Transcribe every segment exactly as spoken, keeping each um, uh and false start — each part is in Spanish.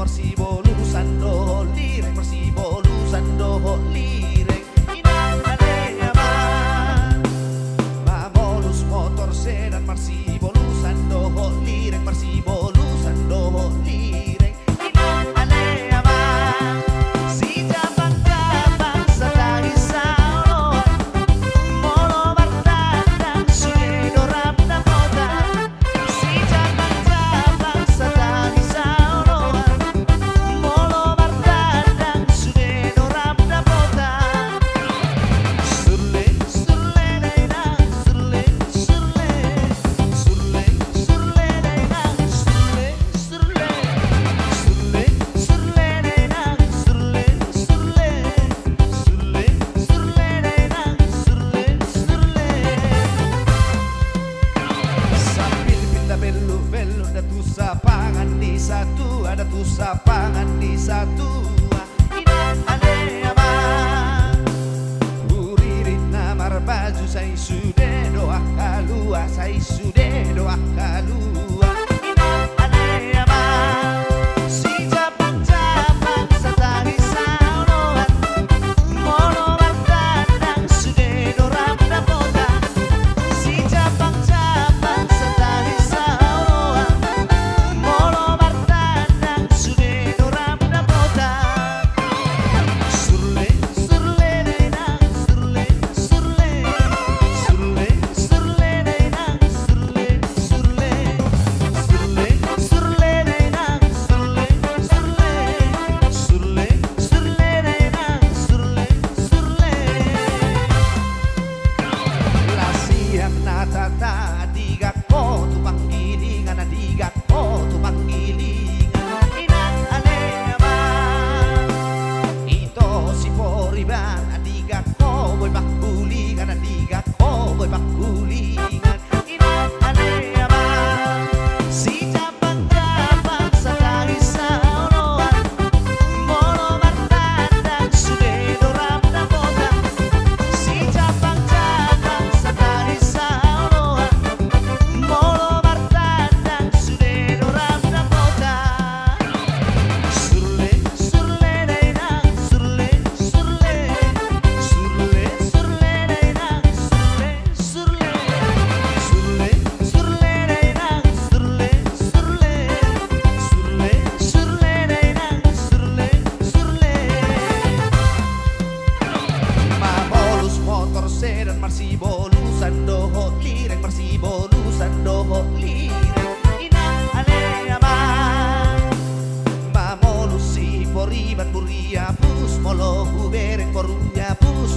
morsivo lusando lirek, morsivo lusando lirek, inanganea man. Mamolus motor sedan, morsivo lusando lirek, morsivo lusando lirek. Satu ada tu sapangan di satu inan anea man uririt namar baju sai sude doa kalua sai sude doa kalua inan anea man si japang japang satari saunoan mono bartadang sude dorap napota si japang japang satari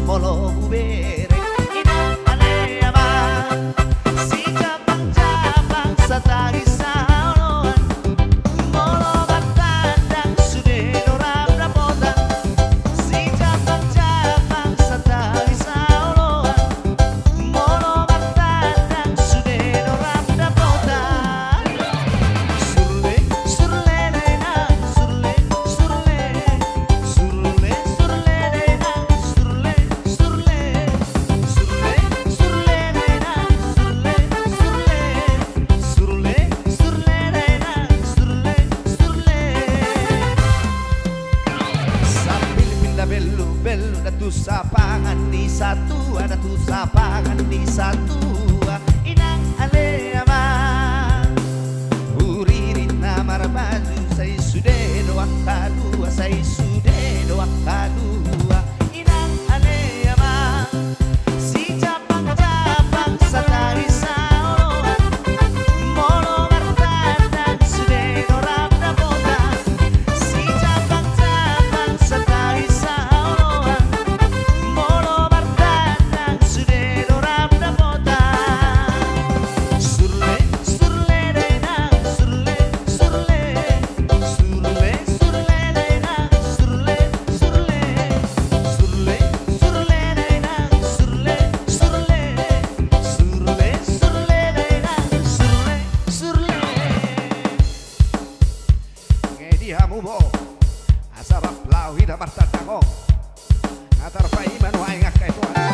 Molo uberek inan anea man si japang japang satari saunoan molo batandang sude dorap napota si japang japang satari saunoan molo batandang sude dorap napota surle surle nenang surle surle surle surle nenang surle tu sapangan di satu ada tu sapangan di satu inang alea man uririt namar baju sai sude doa kalua sai sude doa kalua inang alea man si japang japang satari saunoan molo bartandang sude dorap napota si japang japang satari saunoan Hamubo asarap lau hida bartatako ngatar faiman wa ingak kaituan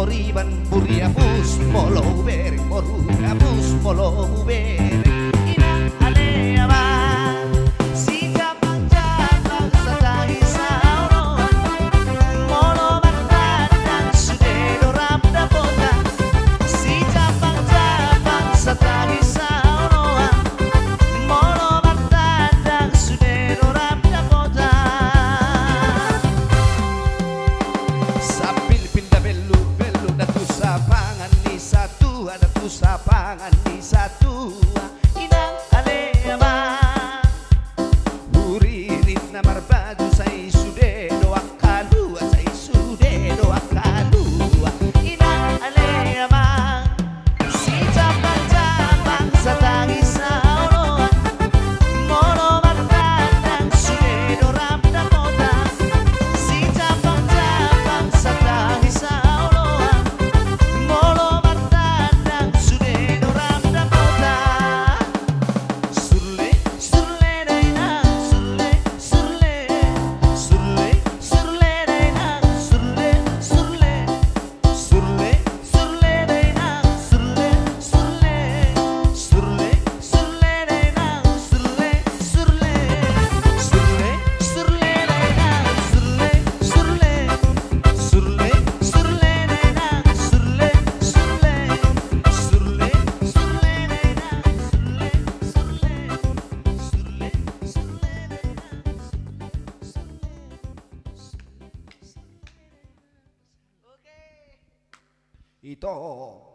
moriban burria bus molo uber moruga bus molo uber ina alea va si capantata satai sauro molo bantatan sudero rapta bota si capantata satai sauro molo bantatan sudero rapta bota sapil pinta bellu bellu datu sapangan ni satu datu sapangan ni satu y todo.